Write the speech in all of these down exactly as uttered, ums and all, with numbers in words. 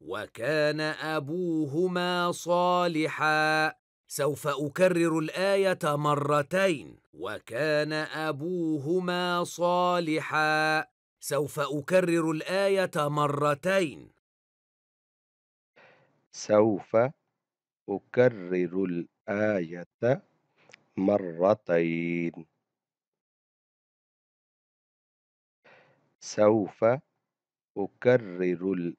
وَكَانَ أَبُوهُمَا صَالِحًا. سوف أكرر الآية مرتين. وَكَانَ أَبُوهُمَا صَالِحًا. سوف أكرر الآية مرتين. سوف أكرر الآية مرتين. سوف أكرر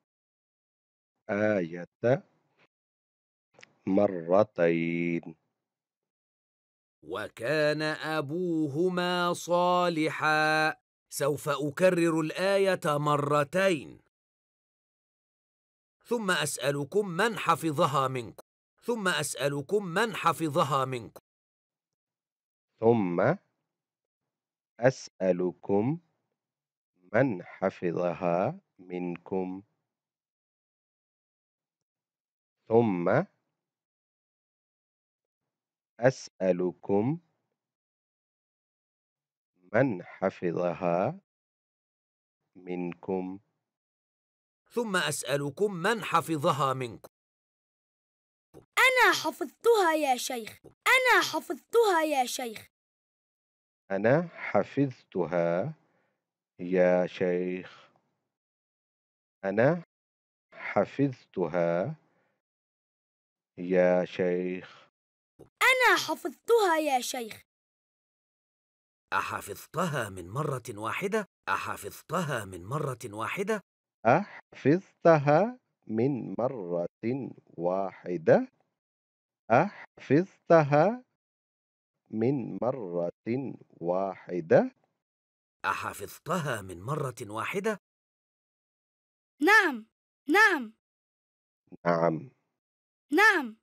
الآية مرتين. وكان أبوهما صالحا. سوف أكرر الآية مرتين. ثم أسألكم من حفظها منكم. ثم أسألكم من حفظها منكم. ثم أسألكم من حفظها منكم. ثم أسألكم من حفظها منكم. ثم أسألكم من حفظها منكم. أنا حفظتها يا شيخ. أنا حفظتها يا شيخ. أنا حفظتها يا شيخ. أنا حفظتها يا شيخ. أنا حفظتها يا شيخ. أحفظتها من مرة واحدة. أحفظتها من مرة واحدة. أحفظتها من مرة واحدة. أحفظتها من مرة واحدة. أحفظتها من مرة واحدة. نعم نعم نعم نعم.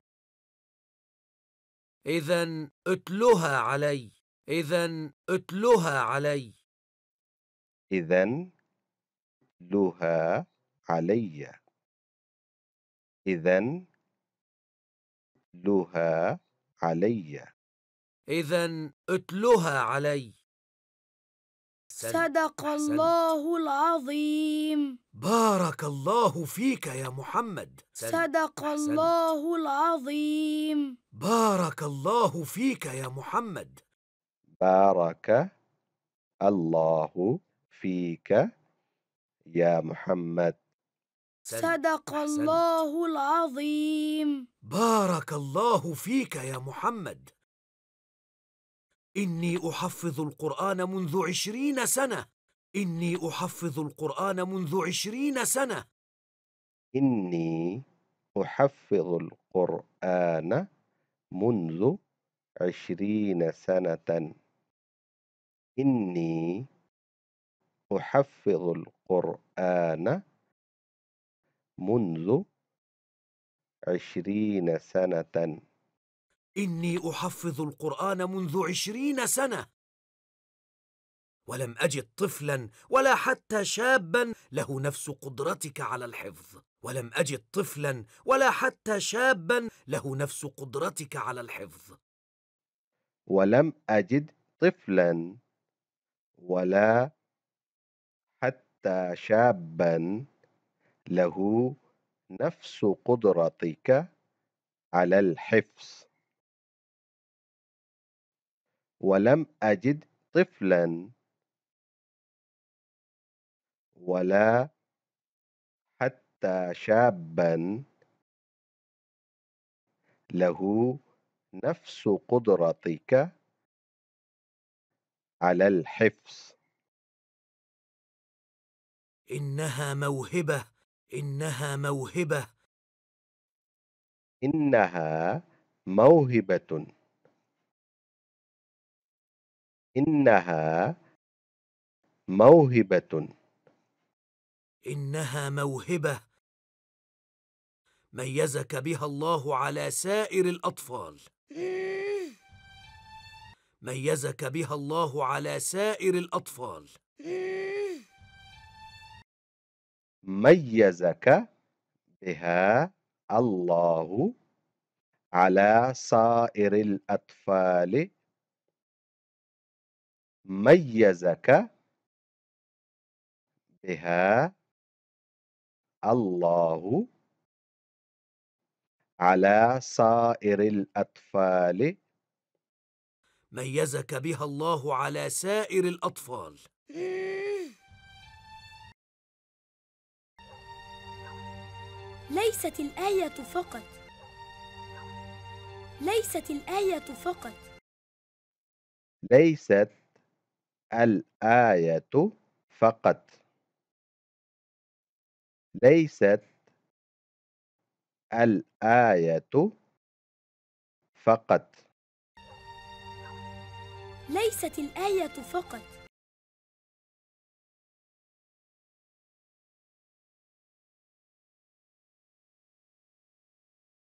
إذن اتلها علي. إذن اتلها علي. إذن اتلها علي. إذن اتلها علي. إذن اتلها علي. صدق الله العظيم. بارك الله فيك يا محمد. صدق الله العظيم. بارك الله فيك يا محمد. بارك الله فيك يا محمد. صدق الله العظيم. بارك الله فيك يا محمد. إني أحفظ القرآن منذ عشرين سنة. إني أحفظ القرآن منذ عشرين سنة. إني أحفظ القرآن منذ عشرين سنة. إني أحفظ القرآن منذ عشرين سنة. إني أحفظ القرآن منذ عشرين سنة، ولم أجد طفلاً ولا حتى شاباً له نفس قدرتك على الحفظ. ولم أجد طفلاً ولا حتى شاباً له نفس قدرتك على الحفظ. ولم أجد طفلاً ولا حتى شاباً له نفس قدرتك على الحفظ. ولم أجد طفلاً ولا حتى شاباً له نفس قدرتك على الحفظ. إنها موهبة. إنها موهبة. إنها موهبة. إنها موهبة. إنها موهبة ميزك بها الله على سائر الأطفال. ميزك بها الله على سائر الأطفال. ميزك بها الله على سائر الأطفال. ميزك بها الله على سائر الأطفال. ميزك بها الله على سائر الأطفال. ليست الآية فقط ليست الآية فقط ليست الآية فقط ليست الآية فقط ليست الآية فقط